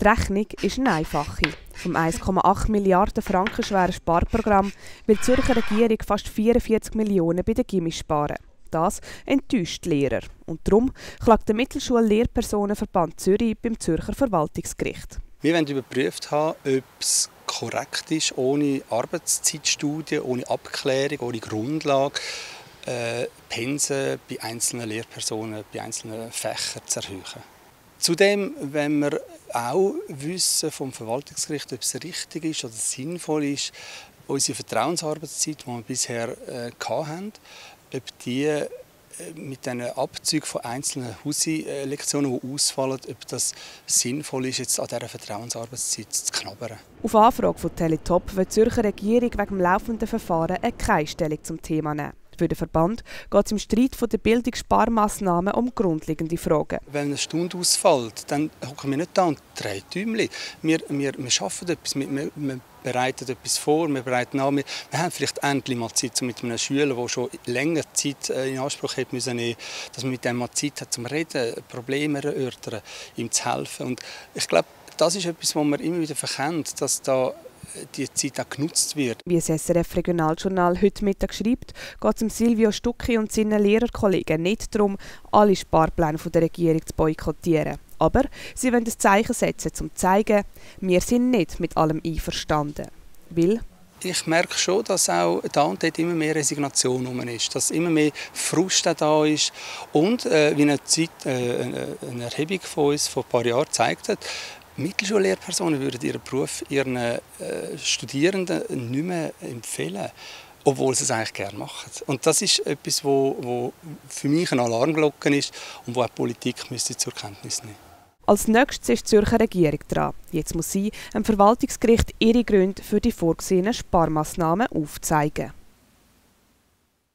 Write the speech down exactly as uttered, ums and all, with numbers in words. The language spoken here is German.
Die Rechnung ist eine einfache. Vom eins Komma acht Milliarden Franken schweren Sparprogramm will die Zürcher Regierung fast vierundvierzig Millionen bei den Gimmis sparen. Das enttäuscht die Lehrer. Und darum klagt der Mittelschullehrpersonenverband Zürich beim Zürcher Verwaltungsgericht. Wir wollen überprüft haben, ob es korrekt ist, ohne Arbeitszeitstudie, ohne Abklärung, ohne Grundlage, äh, Pensen bei einzelnen Lehrpersonen, bei einzelnen Fächern zu erhöhen. Zudem wollen wir auch wissen vom Verwaltungsgericht, ob es richtig ist oder sinnvoll ist, unsere Vertrauensarbeitszeit, die wir bisher äh, hatten, ob die mit diesen Abzügen von einzelnen Hausi-Lektionen, die ausfallen, ob das sinnvoll ist, jetzt an dieser Vertrauensarbeitszeit zu knabbern. Auf Anfrage von Teletop will die Zürcher Regierung wegen dem laufenden Verfahren keine Stellung zum Thema nehmen. Für den Verband geht es im Streit von den Bildungssparmaßnahmen um grundlegende Fragen. Wenn eine Stunde ausfällt, dann hocken wir nicht da und drehen Däumchen. Wir, wir, wir schaffen etwas, wir, wir bereiten etwas vor, wir bereiten an. Wir, wir haben vielleicht endlich mal Zeit, um mit einem Schüler, der schon länger Zeit in Anspruch hat, müssen, dass man mit dem mal Zeit hat, zum Reden, Probleme erörtern, ihm zu helfen. Und ich glaube, das ist etwas, was man immer wieder verkennt, dass da die Zeit auch genutzt wird. Wie das S R F-Regionaljournal heute Mittag schreibt, geht es um Silvio Stucki und seinen Lehrerkollegen nicht darum, alle Sparpläne der Regierung zu boykottieren. Aber sie wollen ein Zeichen setzen, um zu zeigen, wir sind nicht mit allem einverstanden. Weil ich merke schon, dass auch da und dort immer mehr Resignation rum ist, dass immer mehr Frust da ist. Und äh, wie eine, Zeit, äh, eine Erhebung von uns vor ein paar Jahren gezeigt hat, Mittelschullehrpersonen würden ihren Beruf ihren äh, Studierenden nicht mehr empfehlen, obwohl sie es eigentlich gerne machen. Und das ist etwas, wo, wo für mich eine Alarmglocke ist und wo auch die Politik müsste zur Kenntnis nehmen. Als nächstes ist die Zürcher Regierung dran. Jetzt muss sie dem Verwaltungsgericht ihre Gründe für die vorgesehenen Sparmaßnahmen aufzeigen.